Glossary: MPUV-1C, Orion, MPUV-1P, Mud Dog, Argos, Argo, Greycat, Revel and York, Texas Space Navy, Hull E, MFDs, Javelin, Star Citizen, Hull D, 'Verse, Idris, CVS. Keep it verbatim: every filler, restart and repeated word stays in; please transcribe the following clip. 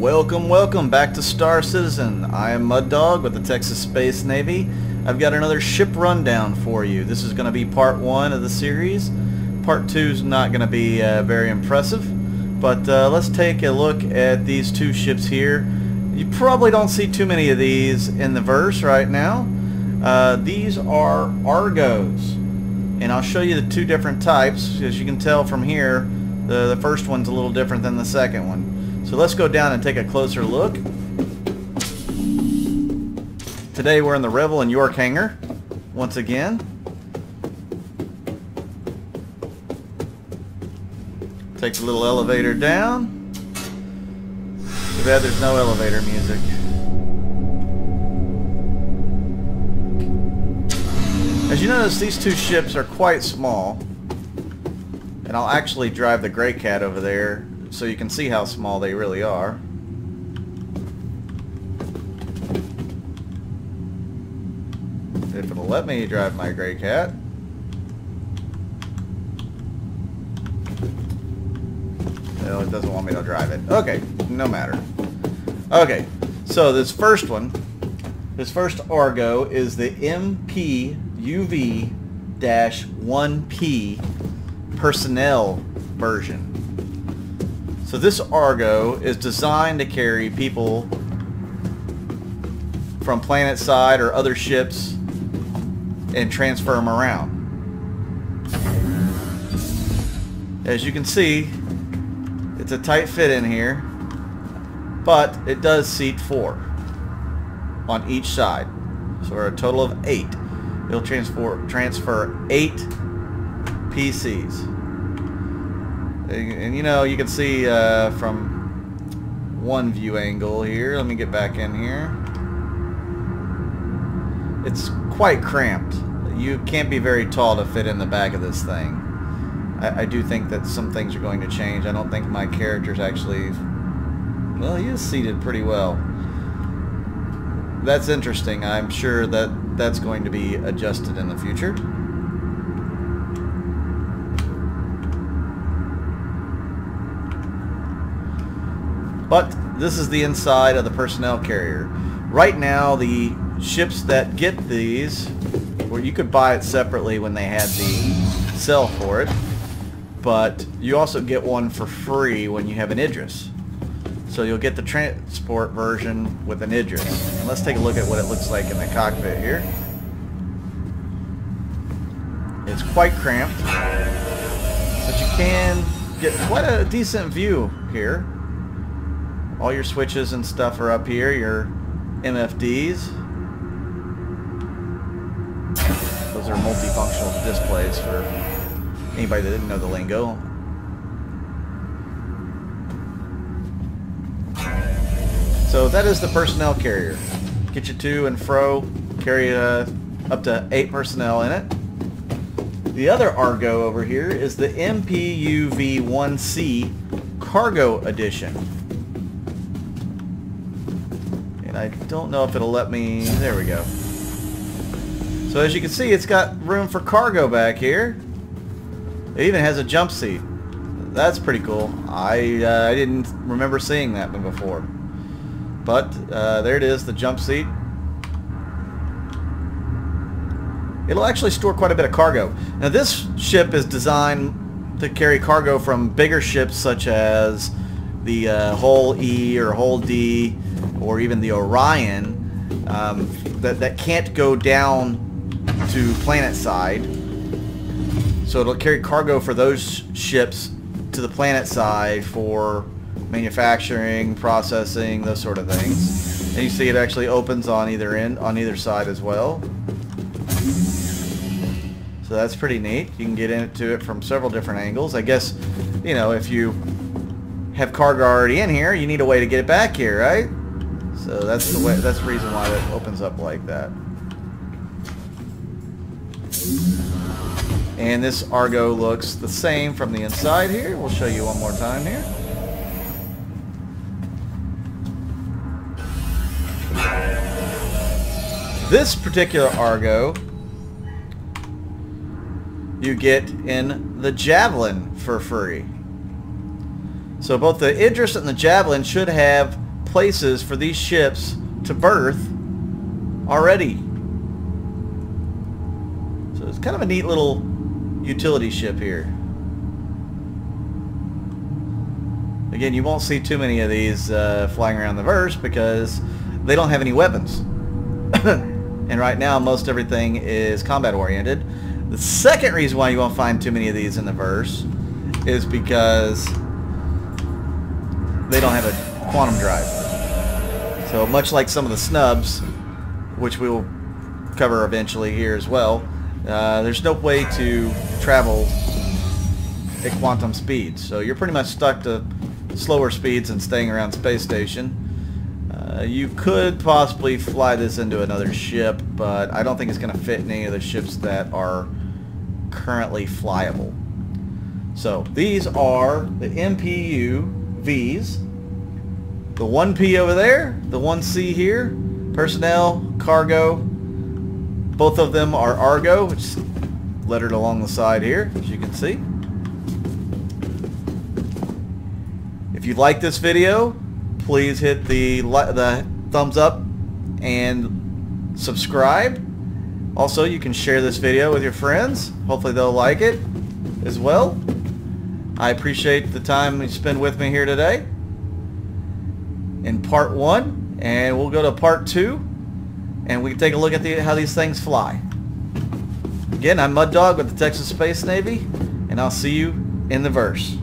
Welcome, welcome back to Star Citizen. I am Mud Dog with the Texas Space Navy. I've got another ship rundown for you. This is going to be part one of the series. Part two is not going to be uh, very impressive, but uh, let's take a look at these two ships here. You probably don't see too many of these in the verse right now. Uh, these are Argos, and I'll show you the two different types. As you can tell from here, the, the first one's a little different than the second one. So let's go down and take a closer look. Today we're in the Revel and York hangar once again. Take the little elevator down. Too bad there's no elevator music. As you notice, these two ships are quite small, and I'll actually drive the Greycat over there so you can see how small they really are. If it'll let me drive my Greycat. No, it doesn't want me to drive it. Okay, no matter. Okay, so this first one, this first Argo is the M P U V one P personnel version. So this Argo is designed to carry people from planet side or other ships and transfer them around. As you can see, it's a tight fit in here, but it does seat four on each side. So we're a total of eight. It'll transfer, transfer eight P Cs. And you know, you can see uh, from one view angle here. Let me get back in here. It's quite cramped. You can't be very tall to fit in the back of this thing. I, I do think that some things are going to change. I don't think my character's actually... Well, he is seated pretty well. That's interesting. I'm sure that that's going to be adjusted in the future. But this is the inside of the personnel carrier. Right now, the ships that get these, well, you could buy it separately when they had the sale for it, but you also get one for free when you have an Idris. So you'll get the transport version with an Idris. And let's take a look at what it looks like in the cockpit here. It's quite cramped, but you can get quite a decent view here. All your switches and stuff are up here, your M F Ds. Those are multifunctional displays for anybody that didn't know the lingo. So that is the personnel carrier. Get you to and fro, carry uh, up to eight personnel in it. The other Argo over here is the M P U V one C Cargo Edition. I don't know if it'll let me... There we go. So as you can see, it's got room for cargo back here. It even has a jump seat. That's pretty cool. I, uh, I didn't remember seeing that one before. But uh, there it is, the jump seat. It'll actually store quite a bit of cargo. Now this ship is designed to carry cargo from bigger ships such as the uh, Hull E or Hull D, or even the Orion, um, that, that can't go down to planet side. So it'll carry cargo for those ships to the planet side for manufacturing, processing, those sort of things. And you see it actually opens on either end, on either side as well. So that's pretty neat. You can get into it from several different angles. I guess, you know, if you have cargo already in here, you need a way to get it back here, right? So that's the way. That's the reason why it opens up like that. And this Argo looks the same from the inside here. We'll show you one more time here. This particular Argo you get in the Javelin for free. So both the Idris and the Javelin should have places for these ships to berth already. So it's kind of a neat little utility ship here. Again, you won't see too many of these uh, flying around the verse because they don't have any weapons. And right now, most everything is combat-oriented. The second reason why you won't find too many of these in the verse is because they don't have a quantum drive. So much like some of the snubs, which we will cover eventually here as well, uh, there's no way to travel at quantum speeds. So you're pretty much stuck to slower speeds and staying around space station. Uh, you could possibly fly this into another ship, but I don't think it's going to fit in any of the ships that are currently flyable. So these are the M P U Vs. The one P over there, the one C here, personnel, cargo. Both of them are Argo, which is lettered along the side here, as you can see. If you like this video, please hit the, the thumbs up and subscribe. Also, you can share this video with your friends. Hopefully they'll like it as well. I appreciate the time you spend with me here today in part one, and we'll go to part two and we can take a look at the, how these things fly. Again, I'm Mud Dog with the Texas Space Navy, and I'll see you in the verse.